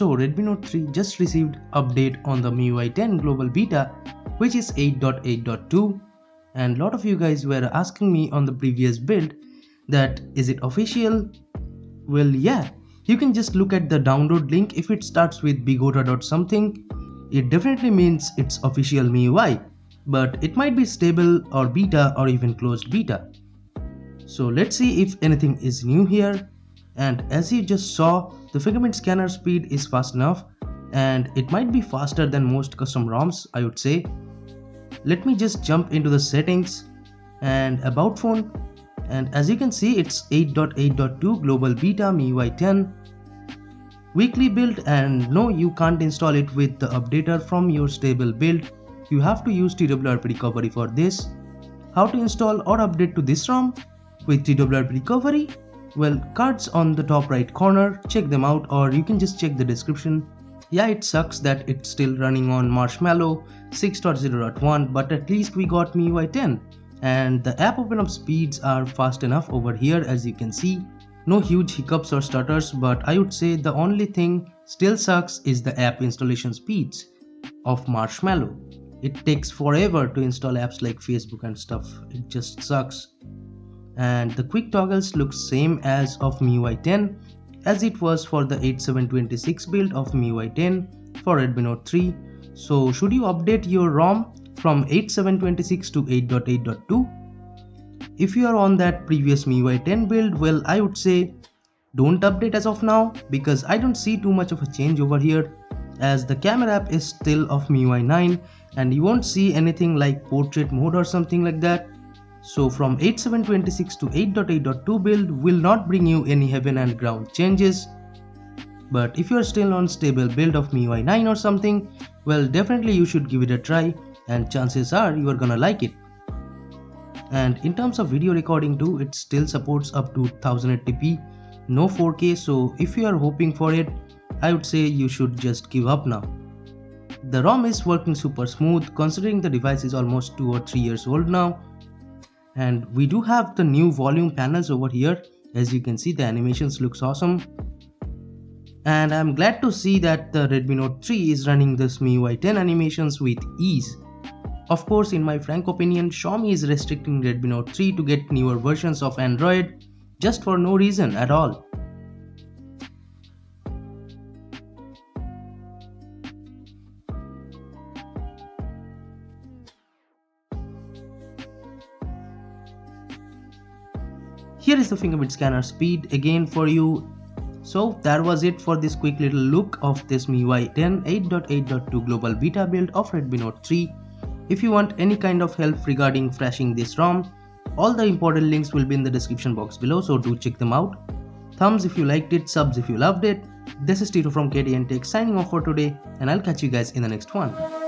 So Redmi Note 3 just received update on the MIUI 10 global beta, which is 8.8.2, and lot of you guys were asking me on the previous build that is it official? Well, yeah, you can just look at the download link. If it starts with bigota.something, it definitely means it's official MIUI, but it might be stable or beta or even closed beta. So let's see if anything is new here. And as you just saw, the fingerprint scanner speed is fast enough, and it might be faster than most custom ROMs, I would say. Let me just jump into the settings and about phone, and as you can see, it's 8.8.2 global beta MIUI 10 weekly build. And no, you can't install it with the updater from your stable build. You have to use TWRP recovery for this. How to install or update to this ROM with TWRP recovery? Well, cards on the top right corner, check them out, or you can just check the description. Yeah, it sucks that it's still running on Marshmallow 6.0.1, but at least we got MIUI 10. And the app open up speeds are fast enough over here, as you can see. No huge hiccups or stutters, but I would say the only thing still sucks is the app installation speeds of Marshmallow. It takes forever to install apps like Facebook and stuff, it just sucks. And the quick toggles looks same as of MIUI 10 as it was for the 8726 build of MIUI 10 for Redmi Note 3. So should you update your ROM from 8726 to 8.8.2? If you are on that previous MIUI 10 build, well, I would say don't update as of now, because I don't see too much of a change over here, as the camera app is still of MIUI 9 and you won't see anything like portrait mode or something like that. So from 8726 to 8.8.2 build will not bring you any heaven and ground changes. But if you are still on stable build of MIUI 9 or something, well, definitely you should give it a try, and chances are you are gonna like it. And in terms of video recording too, it still supports up to 1080p, no 4K, so if you are hoping for it, I would say you should just give up now. The ROM is working super smooth considering the device is almost 2 or 3 years old now. And we do have the new volume panels over here, as you can see the animations looks awesome. And I'm glad to see that the Redmi Note 3 is running this MIUI 10 animations with ease. Of course, in my frank opinion, Xiaomi is restricting Redmi Note 3 to get newer versions of Android just for no reason at all. Here is the fingerprint scanner speed again for you. So that was it for this quick little look of this MIUI 10 8.8.2 global beta build of Redmi Note 3. If you want any kind of help regarding flashing this ROM, all the important links will be in the description box below, so do check them out. Thumbs if you liked it, subs if you loved it. This is Tito from KDN Tech signing off for today, and I'll catch you guys in the next one.